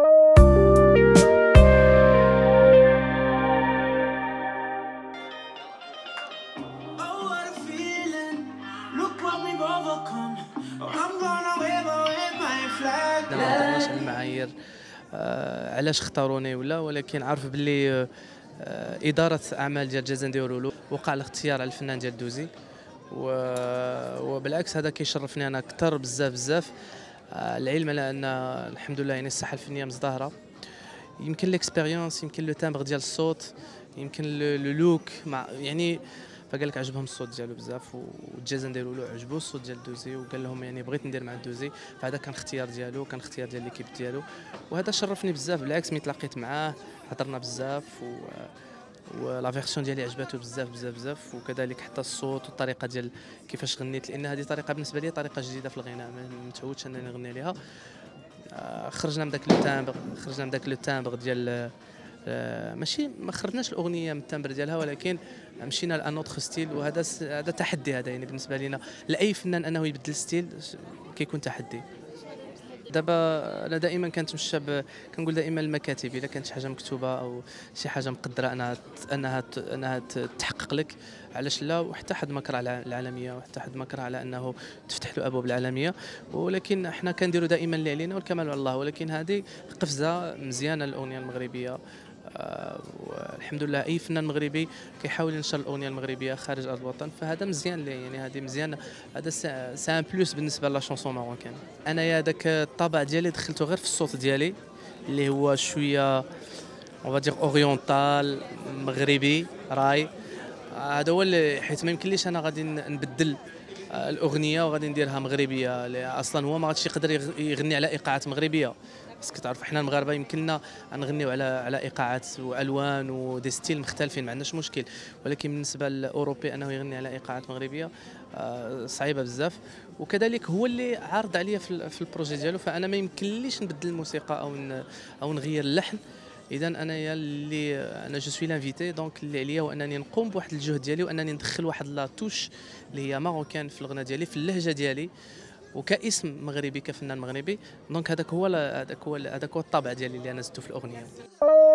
ما هضرناش على المعايير علاش اختاروني ولا، ولكن عارف باللي اداره اعمال ديال جازان ديالو وقع الاختيار على الفنان ديال الدوزي، وبالعكس هذا كيشرفني انا اكثر بزاف بزاف. العلم على ان الحمد لله يعني الساحه الفنيه مزدهره، يمكن ليكسبيريونس، يمكن لو تامبر ديال الصوت، يمكن لو لوك مع يعني فقال لك عجبهم الصوت ديالو بزاف، والجازان ديالو له عجبو الصوت ديال الدوزي وقال لهم يعني بغيت ندير مع الدوزي، فهذا كان اختيار ديالو، كان اختيار ديال ليكيب ديالو، وهذا شرفني بزاف. بالعكس ملي تلاقيت معاه هضرنا بزاف ولا فيرسيون ديالي عجباتو بزاف بزاف بزاف، وكذلك حتى الصوت والطريقه ديال كيفاش غنيت، لان هذه طريقه بالنسبه لي طريقه جديده في الغناء، ما متعودش انني نغني عليها. خرجنا من داك لو تامبر، خرجنا من داك لو تامبر ديال ماشي ما خرجناش الاغنيه من التمبر ديالها، ولكن مشينا لانوتخ ستيل، وهذا هذا تحدي. هذا يعني بالنسبه لينا لاي فنان انه يبدل ستيل كيكون تحدي. دابا انا دائما كنتمشى كنقول دائما المكاتب الا كانت شي حاجه مكتوبه او شي حاجه مقدره انها تحقق لك، علاش لا؟ وحتى حد ما كره على العالميه، وحتى حد ما كره على انه تفتح له ابواب العالميه، ولكن احنا كنديروا دائما اللي علينا والكمال على الله. ولكن هذه قفزه مزيانه للاغنيه المغربيه، والحمد لله اي فنان مغربي كيحاول ينشر الاغنيه المغربيه خارج ارض الوطن، فهذا مزيان ليه، يعني هذه مزيان، هذا سان بلوس بالنسبه لا شونسون ماروكان. انا يا داك الطابع ديالي دخلته غير في الصوت ديالي اللي هو شويه اون فادير اورينتال مغربي راي، هذا هو اللي حيت ما يمكنليش انا غادي نبدل الاغنيه وغادي نديرها مغربيه، اصلا هو ما غاديش يقدر يغني على ايقاعات مغربيه، بس كتعرف احنا المغاربه يمكننا نغنيو على ايقاعات والوان ودي ستيل مختلفين، ما عندناش مشكل، ولكن بالنسبه للاوروبي انه يغني على ايقاعات مغربيه صعيبه بزاف. وكذلك هو اللي عارض عليا في البروجي ديالو، فانا ما يمكنليش نبدل الموسيقى او نغير اللحن. اذا انايا اللي انا جو سوي لانفيتي، دونك اللي عليا هو انني نقوم بواحد الجهد ديالي وانني ندخل واحد لا توش اللي هي ماروكان في الغناء ديالي، في اللهجه ديالي، وكاسم مغربي كفنان مغربي. دونك هذاك هو الطابع ديالي اللي انا زدته في الاغنيه.